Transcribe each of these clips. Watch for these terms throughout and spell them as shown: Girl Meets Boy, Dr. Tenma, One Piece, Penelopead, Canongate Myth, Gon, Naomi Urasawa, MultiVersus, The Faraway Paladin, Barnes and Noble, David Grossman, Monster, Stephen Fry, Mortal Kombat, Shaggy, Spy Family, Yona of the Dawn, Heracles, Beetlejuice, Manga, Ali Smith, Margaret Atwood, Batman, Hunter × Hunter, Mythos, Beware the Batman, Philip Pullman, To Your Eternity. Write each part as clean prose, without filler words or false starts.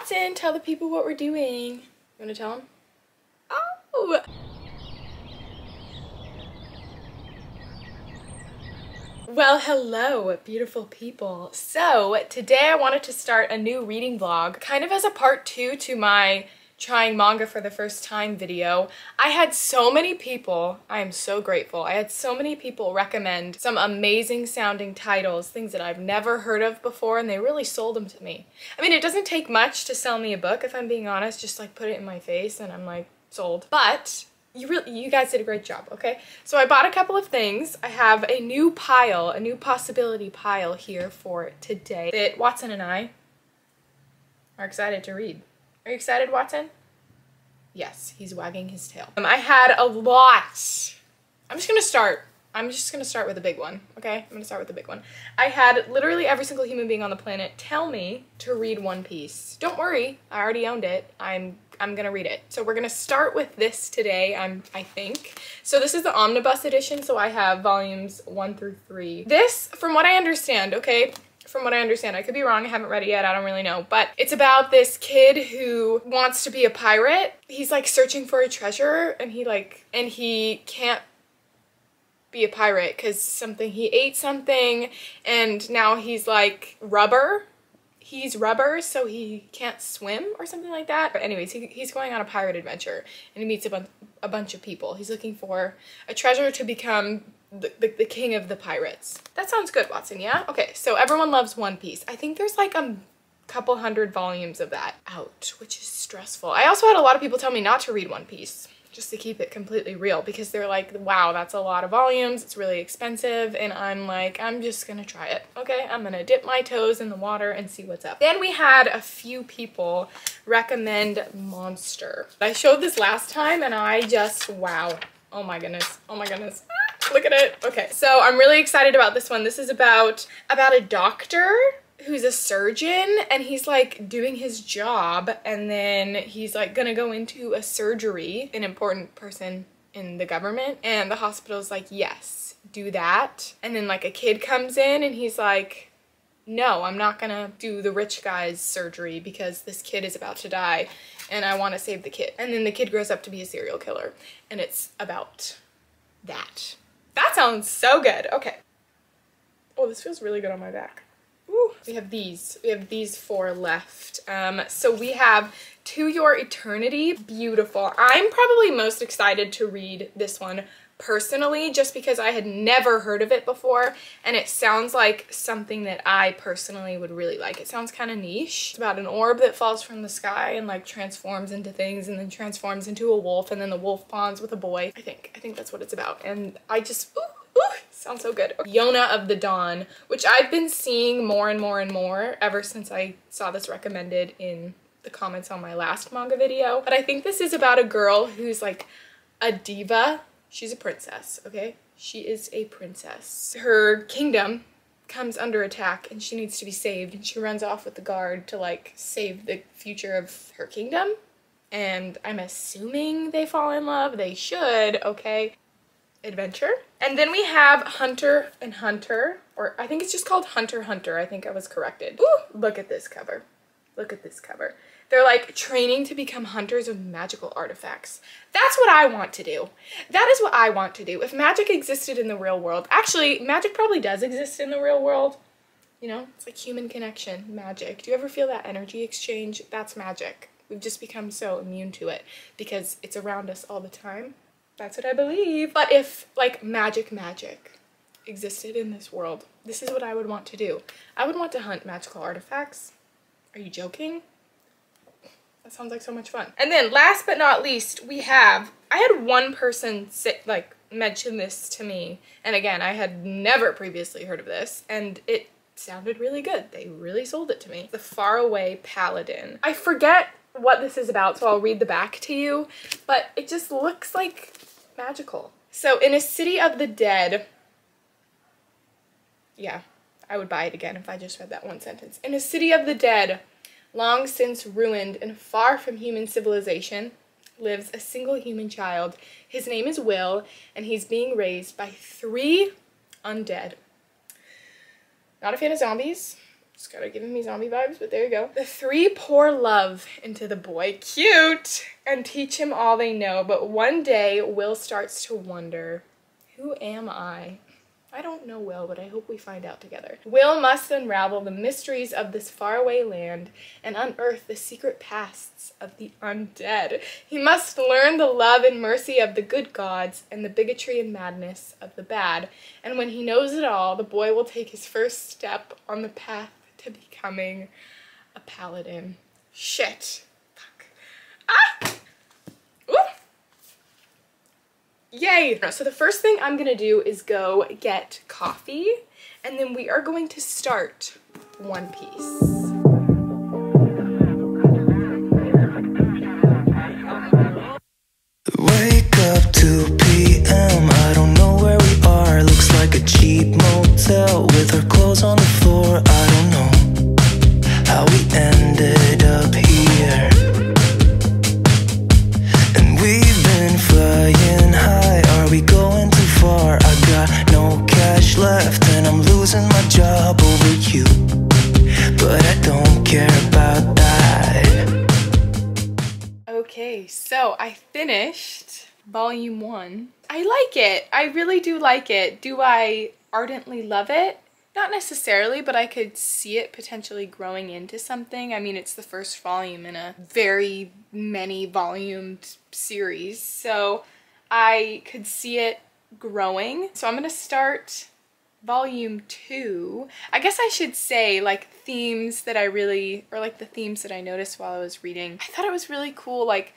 Watson, tell the people what we're doing. You wanna tell them? Oh! Well, hello, beautiful people. So today I wanted to start a new reading vlog, kind of as a part two to my trying manga for the first time video. I had so many people, I am so grateful, I had so many people recommend some amazing sounding titles, things that I've never heard of before, and they really sold them to me. I mean, it doesn't take much to sell me a book, if I'm being honest, just like put it in my face and I'm like, sold. But you guys did a great job, okay? So I bought a couple of things. I have a new pile, a new possibility pile here for today that Watson and I are excited to read. Are you excited, Watson? Yes, he's wagging his tail. I had a lot. I'm just gonna start with a big one, okay? I'm gonna start with the big one. I had literally every single human being on the planet tell me to read One Piece. Don't worry, I already owned it. I'm gonna read it. So we're gonna start with this today, I think. So this is the omnibus edition, so I have volumes 1 through 3. This, from what I understand, okay? From what I understand, I could be wrong, I haven't read it yet, I don't really know, but it's about this kid who wants to be a pirate. He's like searching for a treasure and he can't be a pirate because he ate something and now he's like rubber. He's rubber, so he can't swim or something like that. But anyways, he's going on a pirate adventure and he meets a bunch of people. He's looking for a treasure to become the king of the pirates. That sounds good, Watson, yeah? Okay, so everyone loves One Piece. I think there's like a couple hundred volumes of that out, which is stressful. I also had a lot of people tell me not to read One Piece, just to keep it completely real, because they're like, wow, that's a lot of volumes, it's really expensive, and I'm like, I'm just gonna try it, okay? I'm gonna dip my toes in the water and see what's up. Then we had a few people recommend Monster. I showed this last time and I just, wow, oh my goodness, oh my goodness. Look at it. Okay, so I'm really excited about this one. This is about a doctor who's a surgeon and he's like doing his job and then he's like gonna go into a surgery, an important person in the government, and the hospital's like, yes, do that. And then like a kid comes in and he's like, no, I'm not gonna do the rich guy's surgery because this kid is about to die and I wanna save the kid. And then the kid grows up to be a serial killer and it's about that. That sounds so good. Okay. Oh, this feels really good on my back. Ooh. We have these four left. So we have To Your Eternity. Beautiful. I'm probably most excited to read this one personally, just because I had never heard of it before and it sounds like something that I personally would really like. It sounds kind of niche. It's about an orb that falls from the sky and like transforms into things and then transforms into a wolf and then the wolf bonds with a boy. I think that's what it's about, and I just, ooh, sounds so good. Okay. Yona of the Dawn, which I've been seeing more and more and more ever since I saw this recommended in the comments on my last manga video. But I think this is about a girl who's like a diva. She's a princess, okay? She is a princess. Her kingdom comes under attack and she needs to be saved, and she runs off with the guard to like save the future of her kingdom. And I'm assuming they fall in love. They should, okay? Adventure. And then we have Hunter × Hunter, or I think it's just called Hunter × Hunter. I think I was corrected. Ooh, look at this cover. Look at this cover. They're like training to become hunters of magical artifacts. That's what I want to do. That is what I want to do. If magic existed in the real world, actually, magic probably does exist in the real world. You know, it's like human connection, magic. Do you ever feel that energy exchange? That's magic. We've just become so immune to it because it's around us all the time. That's what I believe. But if like magic existed in this world, this is what I would want to do. I would want to hunt magical artifacts. Are you joking? That sounds like so much fun. And then last but not least, we have, I had one person mention this to me. And again, I had never previously heard of this and it sounded really good. They really sold it to me. The Faraway Paladin. I forget what this is about, so I'll read the back to you, but it just looks like magical. So in a city of the dead, yeah. I would buy it again if I just read that one sentence. In a city of the dead, long since ruined and far from human civilization, lives a single human child. His name is Will, and he's being raised by 3 undead. Not a fan of zombies, It's kind of giving me zombie vibes, but there you go. The three pour love into the boy, cute, and teach him all they know. But one day, Will starts to wonder, who am I? I don't know Will, but I hope we find out together. Will must unravel the mysteries of this faraway land and unearth the secret pasts of the undead. He must learn the love and mercy of the good gods and the bigotry and madness of the bad. And when he knows it all, the boy will take his first step on the path to becoming a paladin. Shit. Fuck. Ah! Yay! So the first thing I'm gonna do is go get coffee, and then we are going to start One Piece. Wake up 2 p.m. I don't know where we are. Looks like a cheap motel with our clothes on the floor. I don't know how we ended up here. And we've been flying high. We going too far, I got no cash left, and I'm losing my job over you, but I don't care about that. Okay, so I finished volume 1. I like it. I really do like it. Do I ardently love it? Not necessarily, but I could see it potentially growing into something. I mean, it's the first volume in a very many volumed series, so I could see it growing. So I'm gonna start volume 2. I guess I should say like themes that I really, or like the themes that I noticed while I was reading. I thought it was really cool, like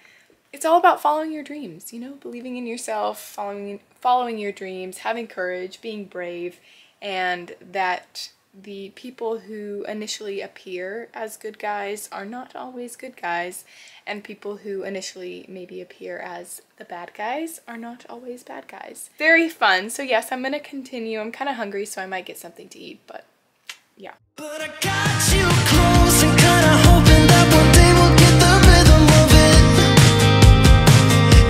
it's all about following your dreams, you know, believing in yourself, following your dreams, having courage, being brave, and that the people who initially appear as good guys are not always good guys, and people who initially maybe appear as the bad guys are not always bad guys. Very fun. So yes, I'm gonna continue. I'm kind of hungry, so I might get something to eat, but yeah. But I got you close and kind of hoping that one day we'll get the rhythm of it.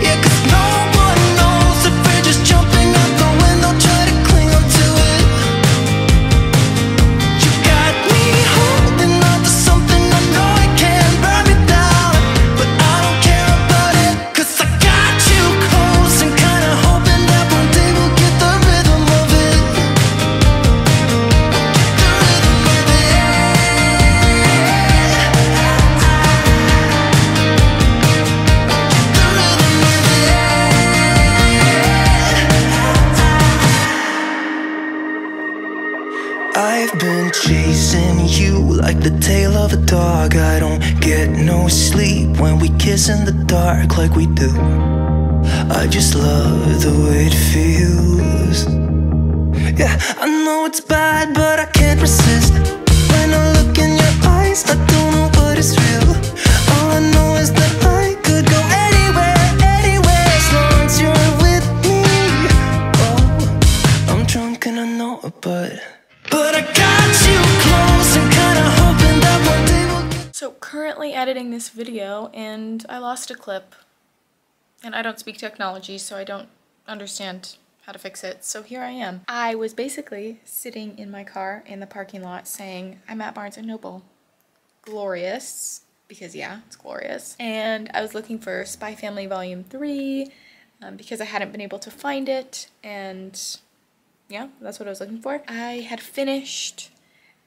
Yeah, 'cause no one knows if we're just jumping out the window, try to cling on to it. Like the tail of a dog, I don't get no sleep when we kiss in the dark like we do. I just love the way it feels. Yeah, I know it's bad, but I can't resist. When I look in your eyes, I don't know what is real. All I know is that I could go anywhere, anywhere, as long as you're with me. Oh, I'm drunk and I know it, but I got you close and kinda hoping that one day we'll... So currently editing this video and I lost a clip and I don't speak technology, so I don't understand how to fix it, so here I am. I was basically sitting in my car in the parking lot saying, I'm at Barnes and Noble. Glorious, because yeah, it's glorious. And I was looking for Spy Family Volume 3 because I hadn't been able to find it, and yeah, that's what I was looking for. I had finished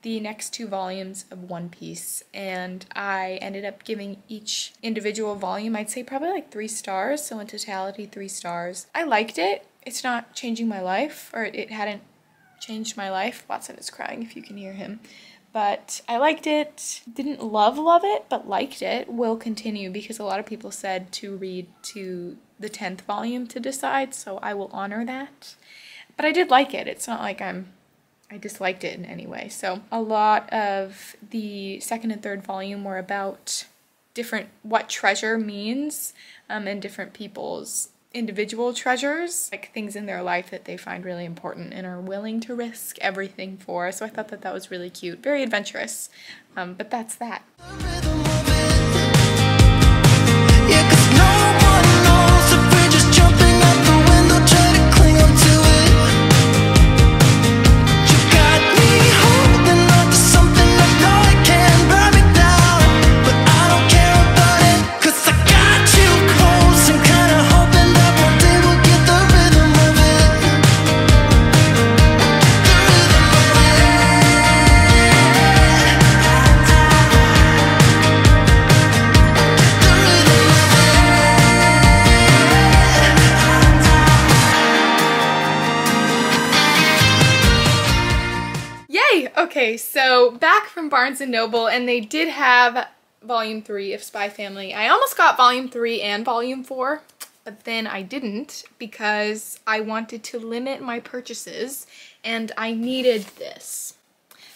the next 2 volumes of One Piece, and I ended up giving each individual volume, I'd say probably like 3 stars, so in totality 3 stars. I liked it. It's not changing my life, or it hadn't changed my life. Watson is crying if you can hear him. But I liked it. Didn't love it, but liked it. Will continue because a lot of people said to read to the 10th volume to decide, so I will honor that. But I did like it. It's not like I disliked it in any way. So a lot of the 2nd and 3rd volume were about different, what treasure means, and different people's individual treasures, like things in their life that they find really important and are willing to risk everything for. So I thought that that was really cute, very adventurous, but that's that. Okay, so back from Barnes and Noble, and they did have Volume 3 of Spy Family. I almost got Volume 3 and Volume 4, but then I didn't because I wanted to limit my purchases, and I needed this.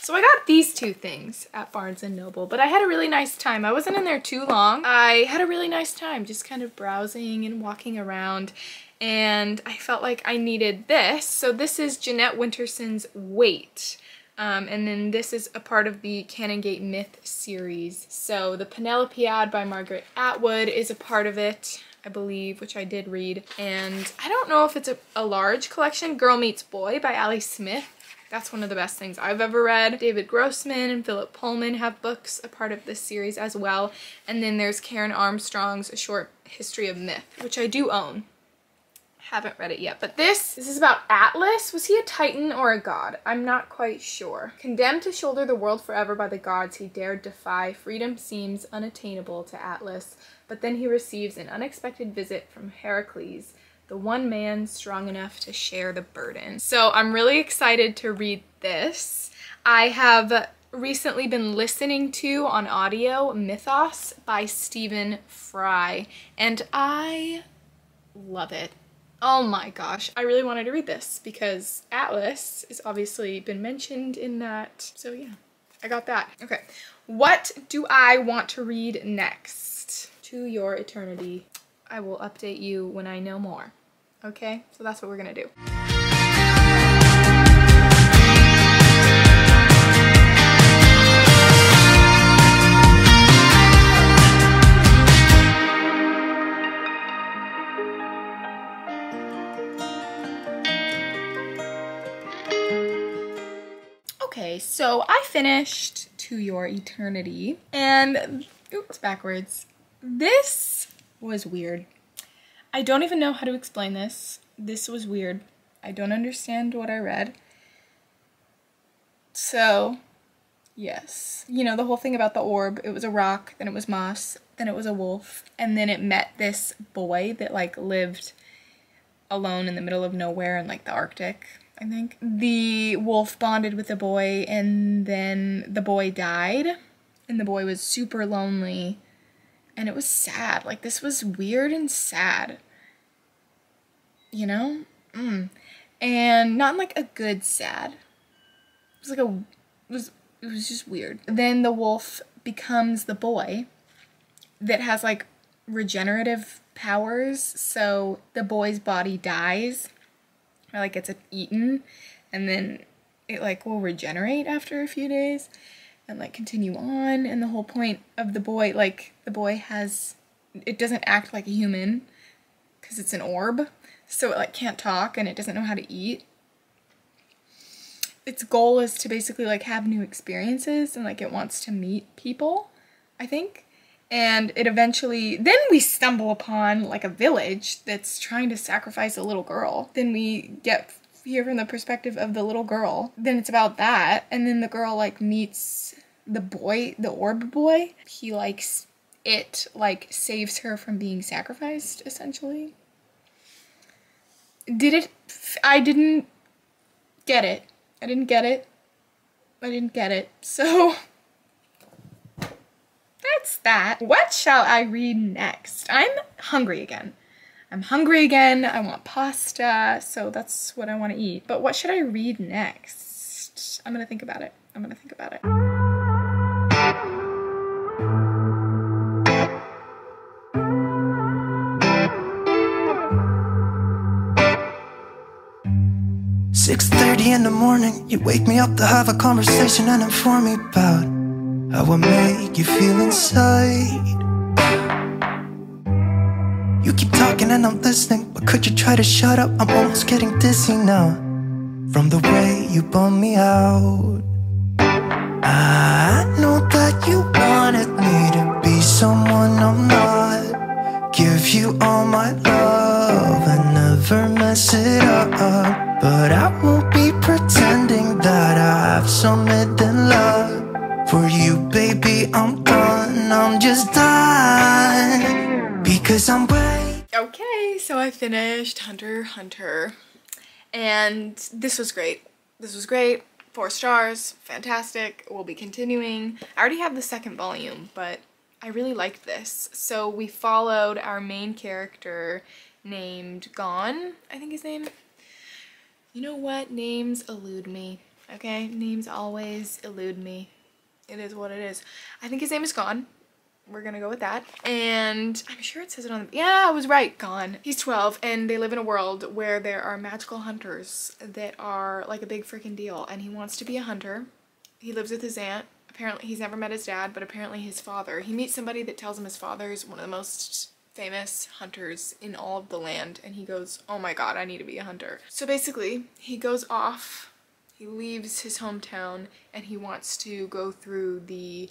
So I got these two things at Barnes and Noble, but I had a really nice time. I wasn't in there too long. I had a really nice time just kind of browsing and walking around, and I felt like I needed this. So this is Jeanette Winterson's Wait. And then this is a part of the Canongate Myth series. So the Penelopead by Margaret Atwood is a part of it, I believe, which I did read. And I don't know if it's a large collection. Girl Meets Boy by Ali Smith. That's one of the best things I've ever read. David Grossman and Philip Pullman have books a part of this series as well. And then there's Karen Armstrong's A Short History of Myth, which I do own. Haven't read it yet. But this is about Atlas. Was he a titan or a god? I'm not quite sure. Condemned to shoulder the world forever by the gods he dared defy, freedom seems unattainable to Atlas. But then he receives an unexpected visit from Heracles, the one man strong enough to share the burden. So I'm really excited to read this. I have recently been listening to, on audio, Mythos by Stephen Fry, and I love it. Oh my gosh, I really wanted to read this because Atlas has obviously been mentioned in that. So yeah, I got that. Okay, what do I want to read next? To Your Eternity. I will update you when I know more. Okay, so that's what we're gonna do. Okay, so I finished To Your Eternity, and oops, backwards. This was weird. I don't even know how to explain this. This was weird. I don't understand what I read. So, yes. You know, the whole thing about the orb, it was a rock, then it was moss, then it was a wolf, and then it met this boy that, like, lived alone in the middle of nowhere in, like, the Arctic, I think. The wolf bonded with the boy, and then the boy died, and the boy was super lonely. And it was sad. Like, this was weird and sad. You know? And not in, like, a good sad. It was like a... It was just weird. Then the wolf becomes the boy that has, like, regenerative powers. So the boy's body dies. Or, like, gets eaten. And then it, like, will regenerate after a few days. And, like, continue on, and the whole point of the boy, like, the boy has, it doesn't act like a human, because it's an orb, so it, like, can't talk, and it doesn't know how to eat. Its goal is to basically, like, have new experiences, and, like, it wants to meet people, I think, and it eventually, then we stumble upon, like, a village that's trying to sacrifice a little girl. Then we get here from the perspective of the little girl, then it's about that, and then the girl, like, meets the boy, the orb boy. He likes it, like, saves her from being sacrificed, essentially. I didn't get it. So that's that. What shall I read next? I'm hungry again, I want pasta, so that's what I want to eat. But what should I read next? I'm gonna think about it. "6:30 in the morning, you wake me up to have a conversation and inform me about how I make you feel inside. You keep talking and I'm listening, but could you try to shut up? I'm almost getting dizzy now from the way you bum me out. I know that you wanted me to be someone I'm not, give you all my love and never mess it up. But I won't be pretending that I have some hidden love for you, baby. I'm done, I'm just done, because I'm waiting." Okay, so I finished Hunter × Hunter, and this was great. 4 stars, fantastic, we'll be continuing. I already have the second volume, but I really liked this. So we followed our main character named Gon, I think his name. You know what? Names elude me, okay? Names always elude me. It is what it is. I think his name is Gon. We're gonna go with that. And I'm sure it says it on the, yeah, I was right, Gon. He's 12 and they live in a world where there are magical hunters that are like a big freaking deal, and he wants to be a hunter. He lives with his aunt. Apparently he's never met his dad, but apparently his father. He meets somebody that tells him his father is one of the most famous hunters in all of the land, and he goes, oh my god, I need to be a hunter. So basically he goes off, he leaves his hometown, and he wants to go through the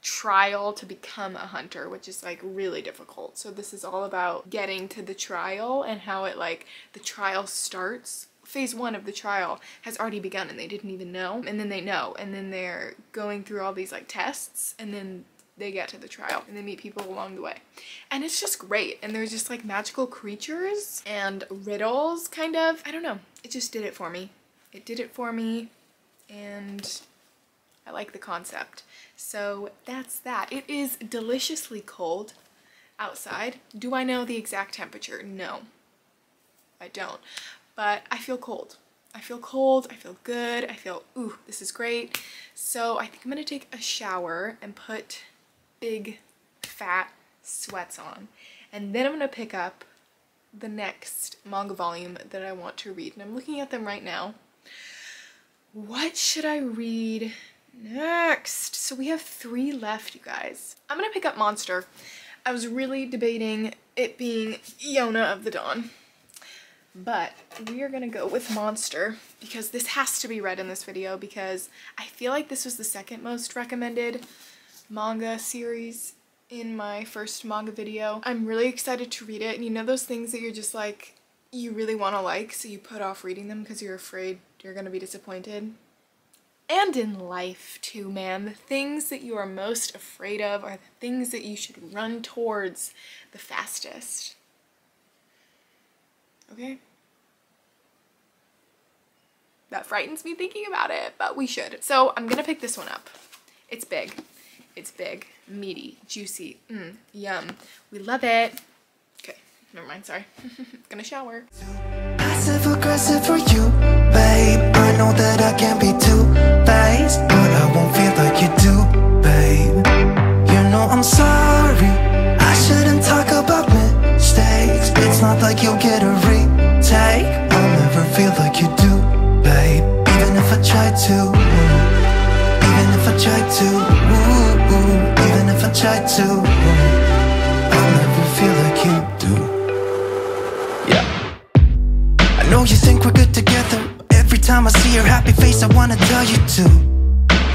trial to become a hunter, which is like really difficult. So this is all about getting to the trial and how it, like, the trial starts. Phase 1 of the trial has already begun and they didn't even know, and then they know, and then they're going through all these like tests, and then they get to the trial and they meet people along the way, and it's just great. And there's just like magical creatures and riddles, kind of. I don't know, it just did it for me. It did it for me, and I like the concept. So that's that. It is deliciously cold outside. Do I know the exact temperature? No, I don't. But I feel cold. I feel cold. I feel good. I feel, ooh, this is great. So I think I'm gonna take a shower and put big fat sweats on. And then I'm gonna pick up the next manga volume that I want to read. And I'm looking at them right now. What should I read next? So we have 3 left, you guys. I'm gonna pick up Monster. I was really debating it being Yona of the Dawn, but we are gonna go with Monster because this has to be read in this video, because I feel like this was the second most recommended manga series in my first manga video. I'm really excited to read it, and you know those things that you're just like, you really want to like, so you put off reading them because you're afraid you're gonna be disappointed. And in life too, man, the things that you are most afraid of are the things that you should run towards the fastest. Okay? That frightens me thinking about it, but we should. So I'm gonna pick this one up. It's big. It's big, meaty, juicy, yum. We love it. Okay, never mind, sorry. Gonna shower. Passive-aggressive for you, babe. I know that I can be two-faced, but I won't feel like you do, babe. You know I'm sorry, I shouldn't talk about mistakes. It's not like you'll get a retake. I'll never feel like you do, babe. Even if I try to, even if I try to, even if I try to, I'll never feel like you do. Yeah. I know you think we're good together. Every time I see your happy face, I wanna tell you to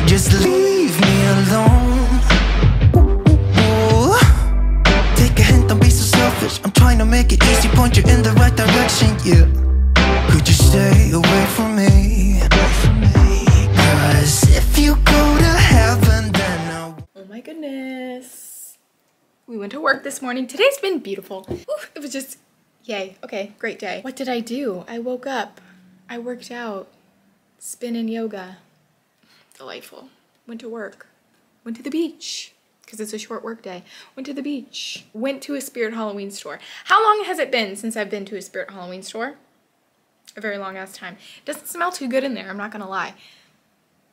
just leave me alone. Ooh. Take a hint, don't be so selfish. I'm trying to make it easy, point you in the right direction, yeah. Could you stay away from me? 'Cause if you go to heaven, then I'll... Oh my goodness. We went to work this morning. Today's been beautiful. Oof, it was just... Yay, okay, great day. What did I do? I woke up, I worked out, spin and yoga, delightful. Went to work, went to the beach, because it's a short work day. Went to the beach, went to a Spirit Halloween store. How long has it been since I've been to a Spirit Halloween store? A very long ass time. It doesn't smell too good in there, I'm not gonna lie.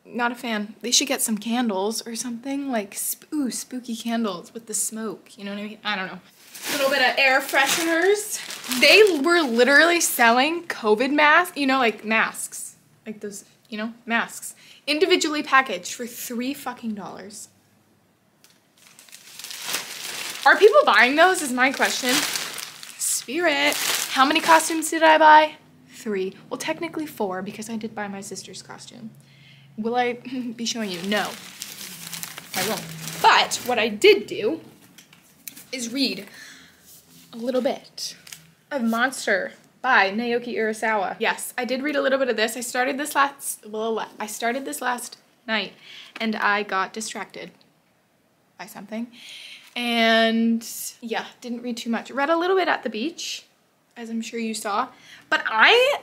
Not a fan. They should get some candles or something, like ooh, spooky candles with the smoke, you know what I mean? I don't know. A little bit of air fresheners. They were literally selling COVID masks, you know, like masks, like those, you know, masks, individually packaged for $3 fucking. Are people buying those is my question. Spirit, how many costumes did I buy? 3. Well, technically 4, because I did buy my sister's costume. Will I be showing you? No, I won't. But what I did do is read a little bit of Monster by Naomi Urasawa. Yes, I did read a little bit of this. I started this last night, and I got distracted by something. And yeah, didn't read too much. Read a little bit at the beach, as I'm sure you saw, but I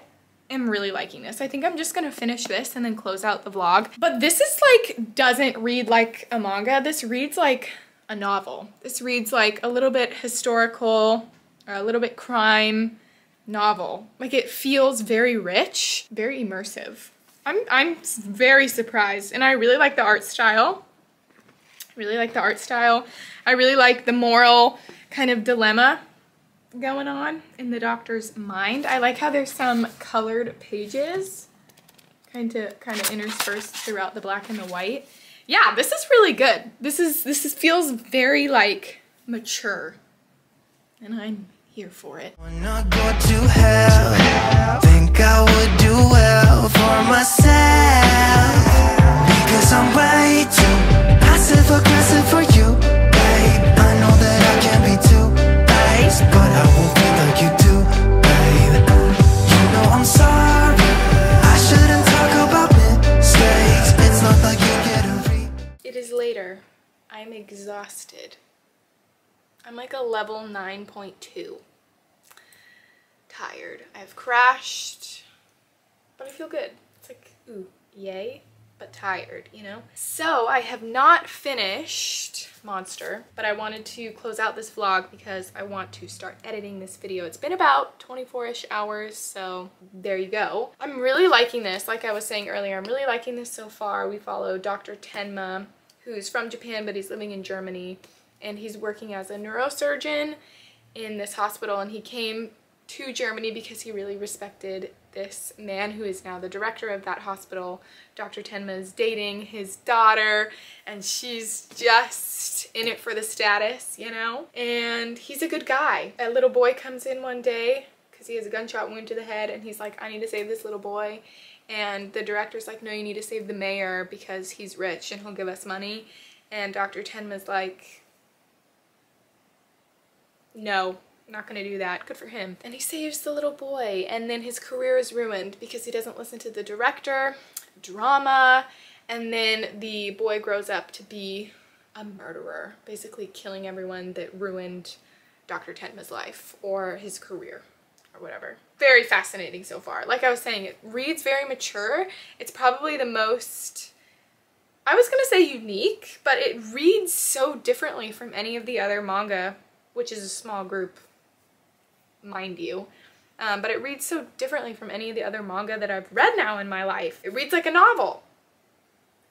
am really liking this. I think I'm just gonna finish this and then close out the vlog. But this is like, doesn't read like a manga. This reads like a novel. This reads like a little bit historical, or a little bit crime novel. Like it feels very rich, very immersive. I'm very surprised, and I really like the art style. I really like the moral kind of dilemma going on in the doctor's mind. I like how there's some colored pages kind of interspersed throughout the black and the white. Yeah, this is really good. This feels very like mature, and I'm here for it. When I go to hell, think I would do well for myself, because I'm way too passive aggressive for you, babe. I know that I can be too. But I won't be like you do, babe. You know I'm sorry. I shouldn't talk about mistakes. It's not like you get a read. It is later. I'm exhausted. I'm like a level 9.2. Tired. I've crashed. But I feel good. It's like, ooh, yay. But tired, you know? So I have not finished Monster, but I wanted to close out this vlog because I want to start editing this video. It's been about 24-ish hours, so there you go. I'm really liking this. Like I was saying earlier, I'm really liking this so far. We follow Dr. Tenma, who's from Japan, but he's living in Germany, and he's working as a neurosurgeon in this hospital, and he came to Germany because he really respected this man who is now the director of that hospital. Dr. Tenma is dating his daughter, and she's just in it for the status, you know? And he's a good guy. A little boy comes in one day because he has a gunshot wound to the head, and he's like, I need to save this little boy. And the director's like, no, you need to save the mayor because he's rich and he'll give us money. And Dr. Tenma's like, no. Not gonna do that. Good for him. And he saves the little boy, and then his career is ruined because he doesn't listen to the director. Drama. And then the boy grows up to be a murderer, basically killing everyone that ruined Dr. Tenma's life or his career or whatever. Very fascinating so far. Like I was saying, it reads very mature. It's probably the most, I was gonna say unique, but it reads so differently from any of the other manga, which is a small group, mind you, but it reads so differently from any of the other manga that I've read now in my life. It reads like a novel.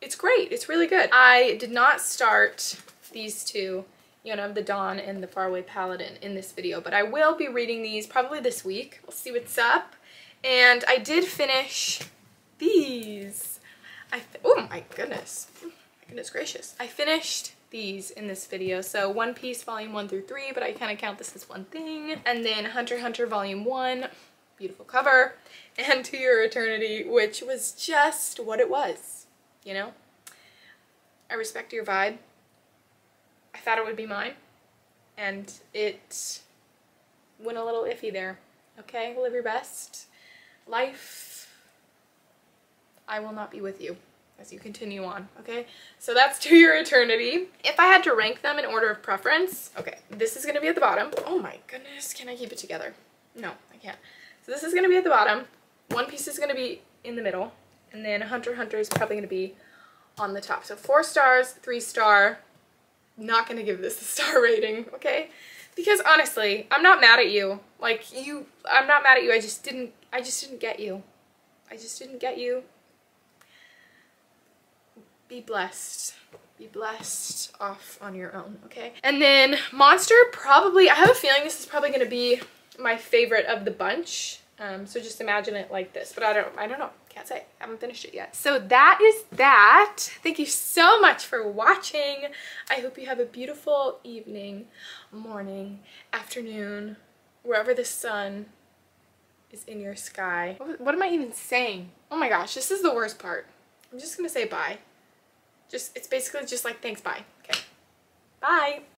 It's great. It's really good. I did not start these two, Yona of the Dawn and The Faraway Paladin, in this video, but I will be reading these probably this week. We'll see what's up. And I did finish these. Oh my goodness. Goodness gracious. I finished these in this video. So One Piece volume 1 through 3, but I kind of count this as one thing. And then Hunter × Hunter volume 1, beautiful cover, and To Your Eternity, which was just what it was, you know? I respect your vibe. I thought it would be mine, and it went a little iffy there. Okay, live your best life. I will not be with you as you continue on, okay? So that's To Your Eternity. If I had to rank them in order of preference, okay, this is gonna be at the bottom. Oh my goodness, can I keep it together? No, I can't. So this is gonna be at the bottom. One Piece is gonna be in the middle, and then Hunter × Hunter is probably gonna be on the top. So 4 stars, 3 star, not gonna give this a star rating, okay? Because honestly, I'm not mad at you. Like, I'm not mad at you, I just didn't get you. I just didn't get you. Be blessed. Be blessed off on your own, okay? And then Monster, probably, I have a feeling this is probably gonna be my favorite of the bunch. So just imagine it like this, but I don't know, can't say, I haven't finished it yet. So that is that. Thank you so much for watching. I hope you have a beautiful evening, morning, afternoon, wherever the sun is in your sky. What am I even saying? Oh my gosh, this is the worst part. I'm just gonna say bye. It's basically just like, thanks, bye. Okay, bye.